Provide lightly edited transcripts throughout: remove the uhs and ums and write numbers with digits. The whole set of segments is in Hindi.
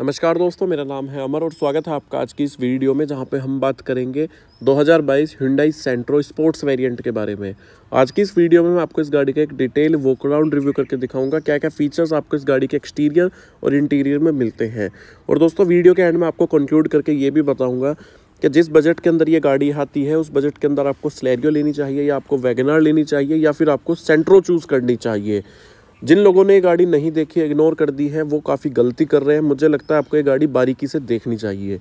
नमस्कार दोस्तों, मेरा नाम है अमर और स्वागत है आपका आज की इस वीडियो में, जहां पे हम बात करेंगे 2022 Hyundai सेंट्रो स्पोर्ट्स वेरिएंट के बारे में। आज की इस वीडियो में मैं आपको इस गाड़ी का एक डिटेल वॉक अराउंड रिव्यू करके दिखाऊंगा क्या क्या फीचर्स आपको इस गाड़ी के एक्सटीरियर और इंटीरियर में मिलते हैं। और दोस्तों वीडियो के एंड में आपको कंक्लूड करके ये भी बताऊँगा कि जिस बजट के अंदर ये गाड़ी आती है उस बजट के अंदर आपको सेलेरियो लेनी चाहिए या आपको वैगनआर लेनी चाहिए या फिर आपको सेंट्रो चूज़ करनी चाहिए। जिन लोगों ने ये गाड़ी नहीं देखी, इग्नोर कर दी है, वो काफ़ी गलती कर रहे हैं। मुझे लगता है आपको ये गाड़ी बारीकी से देखनी चाहिए।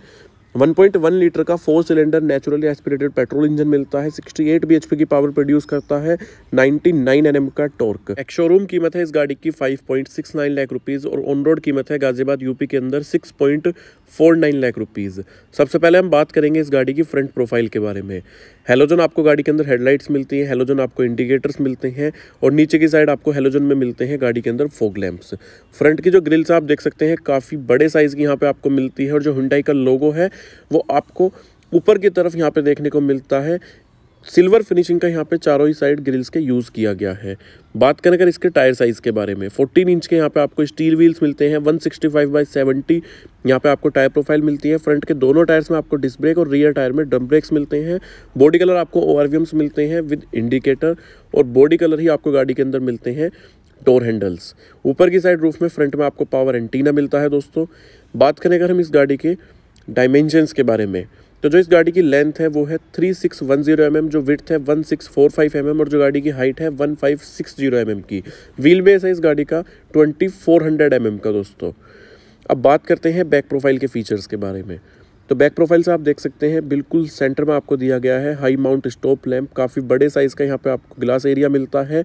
1.1 लीटर का 4 cylinder naturally aspirated petrol engine मिलता है, 68 bhp की पावर प्रोड्यूस करता है, 99 Nm का टॉर्क। एक शोरूम कीमत है इस गाड़ी की 5.69 लाख रुपीस और ऑन रोड कीमत है गाजियाबाद यूपी के अंदर 6.49 लाख रुपीस। सबसे पहले हम बात करेंगे इस गाड़ी की फ्रंट प्रोफाइल के बारे में। हेलोजन आपको गाड़ी के अंदर हेडलाइट्स मिलती है, हेलोजन आपको इंडिकेटर्स मिलते हैं और नीचे की साइड आपको हेलोजन में मिलते हैं गाड़ी के अंदर फॉग लैंप्स। फ्रंट की जो ग्रिल्स आप देख सकते हैं काफ़ी बड़े साइज़ की यहाँ पे आपको मिलती है और जो Hyundai का लोगो है वो आपको ऊपर की तरफ यहाँ पे देखने को मिलता है। सिल्वर फिनिशिंग का यहाँ पे चारों ही साइड ग्रिल्स के यूज़ किया गया है। बात करें अगर इसके टायर साइज़ के बारे में, 14 इंच के यहाँ पे आपको स्टील व्हील्स मिलते हैं, 165/70 यहाँ पे आपको टायर प्रोफाइल मिलती है। फ्रंट के दोनों टायर्स में आपको डिस्क ब्रेक और रियर टायर में ड्रम ब्रेक्स मिलते हैं। बॉडी कलर आपको ORVMs मिलते हैं विद इंडिकेटर और बॉडी कलर ही आपको गाड़ी के अंदर मिलते हैं डोर हैंडल्स। ऊपर की साइड रूफ में फ्रंट में आपको पावर एंटीना मिलता है। दोस्तों बात करें अगर हम इस गाड़ी के डायमेंशंस के बारे में, तो जो इस गाड़ी की लेंथ है वो है 3610 mm, जो विड्थ है 1645 mm और जो गाड़ी की हाइट है 1560 mm की। व्हील बेस है इस गाड़ी का 2400 mm का। दोस्तों अब बात करते हैं बैक प्रोफाइल के फीचर्स के बारे में। तो बैक प्रोफाइल से आप देख सकते हैं बिल्कुल सेंटर में आपको दिया गया है हाई माउंट स्टॉप लैंप, काफ़ी बड़े साइज़ का यहाँ पे आपको ग्लास एरिया मिलता है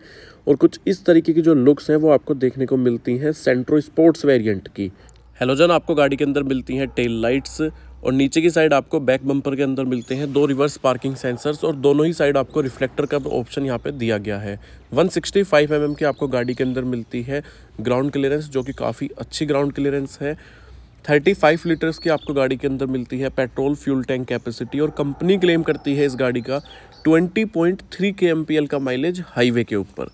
और कुछ इस तरीके की जो लुक्स हैं वो आपको देखने को मिलती हैं सेंट्रो स्पोर्ट्स वेरिएंट की। हेलोजन आपको गाड़ी के अंदर मिलती हैं, टेल लाइट्स और नीचे की साइड आपको बैक बम्पर के अंदर मिलते हैं 2 रिवर्स पार्किंग सेंसर्स और दोनों ही साइड आपको रिफ्लेक्टर का ऑप्शन यहाँ पे दिया गया है। 165 mm की आपको गाड़ी के अंदर मिलती है ग्राउंड क्लियरेंस, जो कि काफ़ी अच्छी ग्राउंड क्लियरेंस है। 35 लीटर्स की आपको गाड़ी के अंदर मिलती है पेट्रोल फ्यूल टैंक कैपेसिटी और कंपनी क्लेम करती है इस गाड़ी का 20.3 kmpl का माइलेज हाईवे के ऊपर।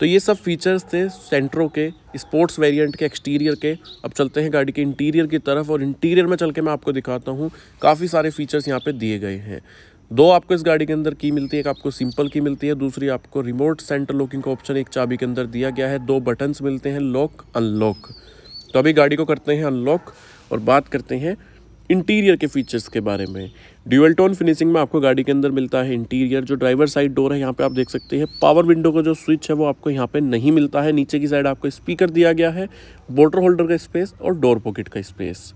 तो ये सब फीचर्स थे सेंट्रो के स्पोर्ट्स वेरिएंट के एक्सटीरियर के। अब चलते हैं गाड़ी के इंटीरियर की तरफ और इंटीरियर में चल के मैं आपको दिखाता हूँ काफ़ी सारे फीचर्स यहाँ पे दिए गए हैं। 2 आपको इस गाड़ी के अंदर की मिलती है, एक आपको सिंपल की मिलती है, दूसरी आपको रिमोट सेंटर लॉकिंग का ऑप्शन एक चाबी के अंदर दिया गया है। 2 बटन्स मिलते हैं लॉक अनलॉक। तो अभी गाड़ी को करते हैं अनलॉक और बात करते हैं इंटीरियर के फीचर्स के बारे में। ड्यूअल टोन फिनिशिंग में आपको गाड़ी के अंदर मिलता है इंटीरियर। जो ड्राइवर साइड डोर है यहाँ पे आप देख सकते हैं, पावर विंडो का जो स्विच है वो आपको यहाँ पे नहीं मिलता है। नीचे की साइड आपको स्पीकर दिया गया है, बोतल होल्डर का स्पेस और डोर पॉकेट का स्पेस।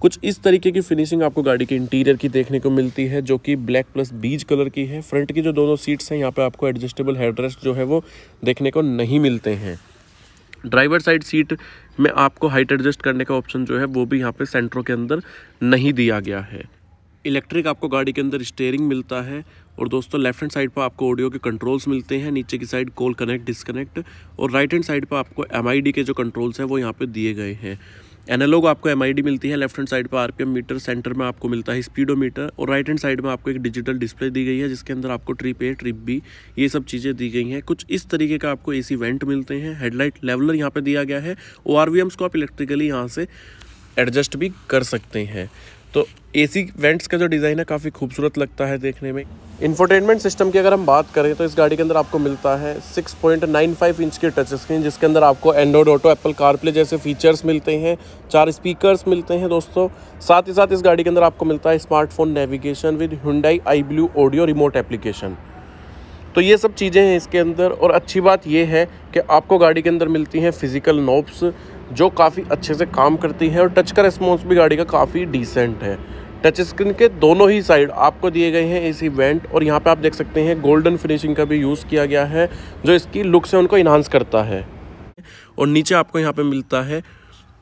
कुछ इस तरीके की फिनिशिंग आपको गाड़ी के इंटीरियर की देखने को मिलती है, जो कि ब्लैक प्लस बीज कलर की है। फ्रंट की जो दोनों सीट्स हैं यहाँ पर आपको एडजस्टेबल हेडरेस्ट जो है वो देखने को नहीं मिलते हैं। ड्राइवर साइड सीट में आपको हाइट एडजस्ट करने का ऑप्शन जो है वो भी यहाँ पे सेंट्रो के अंदर नहीं दिया गया है। इलेक्ट्रिक आपको गाड़ी के अंदर स्टीयरिंग मिलता है और दोस्तों लेफ्ट हैंड साइड पर आपको ऑडियो के कंट्रोल्स मिलते हैं, नीचे की साइड कॉल कनेक्ट डिस्कनेक्ट और राइट हैंड साइड पर आपको MID के जो कंट्रोल्स हैं वो यहाँ पे दिए गए हैं। एनालॉग आपको MID मिलती है, लेफ्ट हैंड साइड पर RPM मीटर, सेंटर में आपको मिलता है स्पीडोमीटर और राइट हैंड साइड में आपको एक डिजिटल डिस्प्ले दी गई है जिसके अंदर आपको ट्रिप A ट्रिप B ये सब चीज़ें दी गई हैं। कुछ इस तरीके का आपको AC वेंट मिलते हैं, हेडलाइट लेवलर यहाँ पे दिया गया है। ORVMs को आप इलेक्ट्रिकली यहाँ से एडजस्ट भी कर सकते हैं। तो AC वेंट्स का जो डिज़ाइन है काफ़ी खूबसूरत लगता है देखने में। इंफोटेनमेंट सिस्टम की अगर हम बात करें तो इस गाड़ी के अंदर आपको मिलता है 6.95 इंच की टच स्क्रीन, जिसके अंदर आपको एंड्रॉइड ऑटो, एप्पल कारप्ले जैसे फीचर्स मिलते हैं। 4 स्पीकर्स मिलते हैं दोस्तों। साथ ही साथ इस गाड़ी के अंदर आपको मिलता है smartphone navigation with Hyundai iBlue audio remote application. तो ये सब चीज़ें हैं इसके अंदर। और अच्छी बात ये है कि आपको गाड़ी के अंदर मिलती हैं फिजिकल नॉब्स जो काफ़ी अच्छे से काम करती हैं और टच का रिस्पॉन्स भी गाड़ी का काफ़ी डिसेंट है। टच स्क्रीन के दोनों ही साइड आपको दिए गए हैं AC वेंट और यहाँ पे आप देख सकते हैं गोल्डन फिनिशिंग का भी यूज़ किया गया है जो इसकी लुक्स है उनको इन्हांस करता है। और नीचे आपको यहाँ पे मिलता है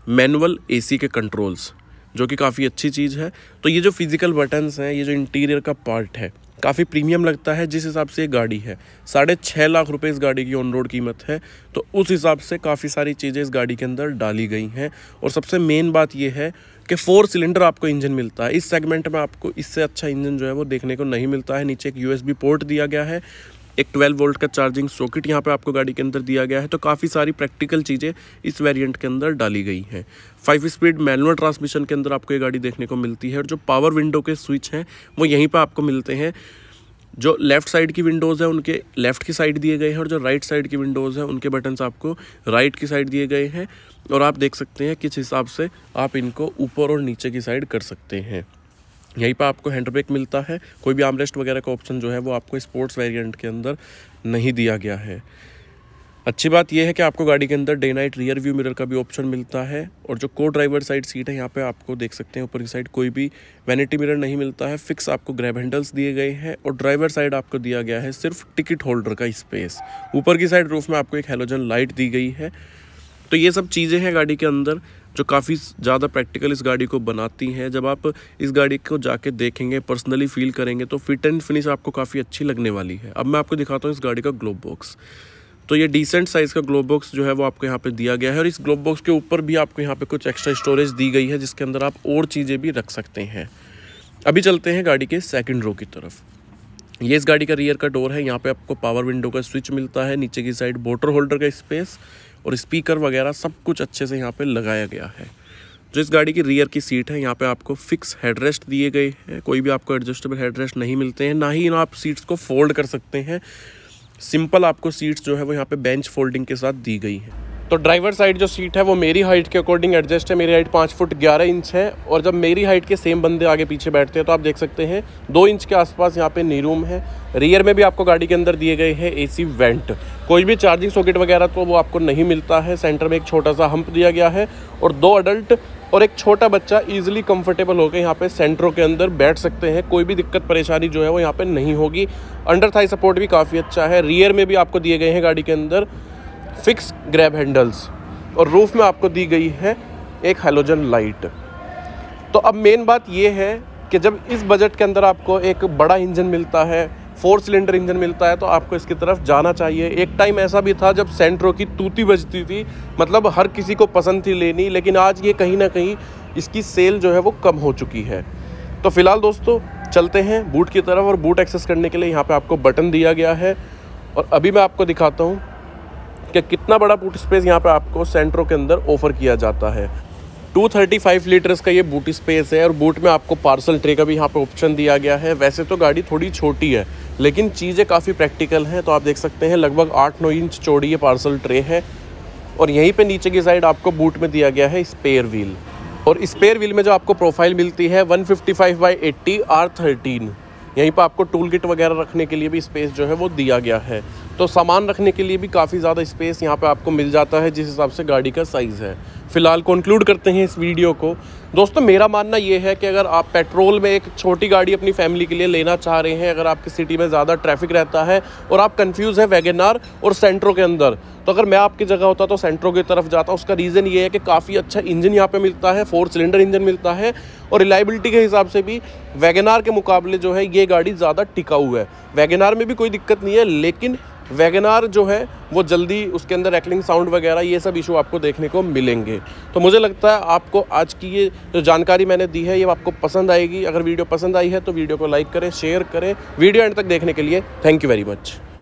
मैनुअल AC के कंट्रोल्स, जो कि काफ़ी अच्छी चीज़ है। तो ये जो फिजिकल बटन्स हैं, ये जो इंटीरियर का पार्ट है, काफ़ी प्रीमियम लगता है जिस हिसाब से ये गाड़ी है। 6.5 लाख रुपए इस गाड़ी की ऑन रोड कीमत है, तो उस हिसाब से काफ़ी सारी चीज़ें इस गाड़ी के अंदर डाली गई हैं। और सबसे मेन बात ये है कि 4 सिलेंडर आपको इंजन मिलता है। इस सेगमेंट में आपको इससे अच्छा इंजन जो है वो देखने को नहीं मिलता है। नीचे एक USB पोर्ट दिया गया है एक 12 वोल्ट का चार्जिंग सॉकेट यहाँ पे आपको गाड़ी के अंदर दिया गया है। तो काफ़ी सारी प्रैक्टिकल चीज़ें इस वेरिएंट के अंदर डाली गई हैं। 5 स्पीड मैनुअल ट्रांसमिशन के अंदर आपको ये गाड़ी देखने को मिलती है और जो पावर विंडो के स्विच हैं वो यहीं पर आपको मिलते हैं। जो लेफ़्ट साइड की विंडोज़ हैं उनके लेफ़्ट की साइड दिए गए हैं और जो राइट साइड की विंडोज़ हैं उनके बटन्स आपको राइट की साइड दिए गए हैं और आप देख सकते हैं किस हिसाब से आप इनको ऊपर और नीचे की साइड कर सकते हैं। यहीं पर आपको हैंडब्रेक मिलता है। कोई भी आर्मरेस्ट वगैरह का ऑप्शन जो है वो आपको स्पोर्ट्स वेरिएंट के अंदर नहीं दिया गया है। अच्छी बात यह है कि आपको गाड़ी के अंदर day night rear view mirror का भी ऑप्शन मिलता है और जो को ड्राइवर साइड सीट है यहाँ पे आपको देख सकते हैं ऊपर की साइड कोई भी वैनिटी मिरर नहीं मिलता है। फिक्स आपको ग्रैब हैंडल्स दिए गए हैं और ड्राइवर साइड आपको दिया गया है सिर्फ टिकट होल्डर का स्पेस। ऊपर की साइड रूफ में आपको एक हेलोजन लाइट दी गई है। तो ये सब चीज़ें हैं गाड़ी के अंदर जो काफ़ी ज़्यादा प्रैक्टिकल इस गाड़ी को बनाती हैं। जब आप इस गाड़ी को जाके देखेंगे, पर्सनली फील करेंगे तो फिट एंड फिनिश आपको काफ़ी अच्छी लगने वाली है। अब मैं आपको दिखाता हूँ इस गाड़ी का ग्लोब बॉक्स। तो ये डिसेंट साइज़ का ग्लोब बॉक्स जो है वो आपको यहाँ पे दिया गया है और इस ग्लोब बॉक्स के ऊपर भी आपको यहाँ पे कुछ एक्स्ट्रा स्टोरेज दी गई है जिसके अंदर आप और चीज़ें भी रख सकते हैं। अभी चलते हैं गाड़ी के सेकंड रो की तरफ। ये इस गाड़ी का रियर का डोर है। यहाँ पे आपको पावर विंडो का स्विच मिलता है, नीचे की साइड बोटल होल्डर का स्पेस और स्पीकर वगैरह सब कुछ अच्छे से यहाँ पे लगाया गया है। जो इस गाड़ी की रियर की सीट है यहाँ पे आपको फिक्स हेडरेस्ट दिए गए हैं। कोई भी आपको एडजस्टेबल हेडरेस्ट नहीं मिलते हैं, ना ही आप सीट्स को फोल्ड कर सकते हैं। सिंपल आपको सीट्स जो है वो यहाँ पे बेंच फोल्डिंग के साथ दी गई है। तो ड्राइवर साइड जो सीट है वो मेरी हाइट के अकॉर्डिंग एडजस्ट है। मेरी हाइट 5 फुट 11 इंच है और जब मेरी हाइट के सेम बंदे आगे पीछे बैठते हैं तो आप देख सकते हैं 2 इंच के आसपास यहाँ पे नी रूम है। रियर में भी आपको गाड़ी के अंदर दिए गए हैं एसी वेंट। कोई भी चार्जिंग सॉकेट वगैरह तो वो आपको नहीं मिलता है। सेंटर में एक छोटा सा हम्प दिया गया है और 2 अडल्ट और एक छोटा बच्चा ईजिली कंफर्टेबल होकर यहाँ पे सेंट्रो के अंदर बैठ सकते हैं। कोई भी दिक्कत परेशानी जो है वो यहाँ पे नहीं होगी। अंडर थाई सपोर्ट भी काफ़ी अच्छा है। रियर में भी आपको दिए गए हैं गाड़ी के अंदर फिक्स ग्रैब हैंडल्स और रूफ में आपको दी गई है एक हेलोजन लाइट। तो अब मेन बात ये है कि जब इस बजट के अंदर आपको एक बड़ा इंजन मिलता है, 4 सिलेंडर इंजन मिलता है, तो आपको इसकी तरफ जाना चाहिए। एक टाइम ऐसा भी था जब सेंट्रो की तूती बजती थी, मतलब हर किसी को पसंद थी लेनी, लेकिन आज ये कहीं ना कहीं इसकी सेल जो है वो कम हो चुकी है। तो फिलहाल दोस्तों चलते हैं बूट की तरफ और बूट एक्सेस करने के लिए यहाँ पे आपको बटन दिया गया है और अभी मैं आपको दिखाता हूँ कि कितना बड़ा बूट स्पेस यहाँ पर आपको सेंट्रो के अंदर ऑफर किया जाता है। 235 लीटर्स का ये बूट स्पेस है और बूट में आपको पार्सल ट्रे का भी यहाँ पे ऑप्शन दिया गया है। वैसे तो गाड़ी थोड़ी छोटी है लेकिन चीज़ें काफ़ी प्रैक्टिकल हैं। तो आप देख सकते हैं लगभग 8-9 इंच चौड़ी ये पार्सल ट्रे है और यहीं पे नीचे की साइड आपको बूट में दिया गया है स्पेयर व्हील और स्पेयर व्हील में जो आपको प्रोफाइल मिलती है 155/80 R13। यहीं पर आपको टूल किट वगैरह रखने के लिए भी स्पेस जो है वो दिया गया है। तो सामान रखने के लिए भी काफ़ी ज़्यादा स्पेस यहाँ पे आपको मिल जाता है जिस हिसाब से गाड़ी का साइज़ है। फ़िलहाल कंक्लूड करते हैं इस वीडियो को। दोस्तों मेरा मानना ये है कि अगर आप पेट्रोल में एक छोटी गाड़ी अपनी फैमिली के लिए लेना चाह रहे हैं, अगर आपकी सिटी में ज़्यादा ट्रैफिक रहता है और आप कंफ्यूज हैं WagonR और सेंट्रो के अंदर, तो अगर मैं आपकी जगह होता तो सेंट्रो की तरफ जाता। उसका रीज़न ये है कि काफ़ी अच्छा इंजन यहाँ पर मिलता है, 4 सिलेंडर इंजन मिलता है और रिलायबिलिटी के हिसाब से भी WagonR के मुकाबले जो है ये गाड़ी ज़्यादा टिकाऊ है। WagonR में भी कोई दिक्कत नहीं है लेकिन WagonR जो है वो जल्दी उसके अंदर रैकलिंग साउंड वगैरह ये सब इशू आपको देखने को मिलेंगे। तो मुझे लगता है आपको आज की ये जो जानकारी मैंने दी है ये आपको पसंद आएगी। अगर वीडियो पसंद आई है तो वीडियो को लाइक करें, शेयर करें। वीडियो एंड तक देखने के लिए थैंक यू वेरी मच।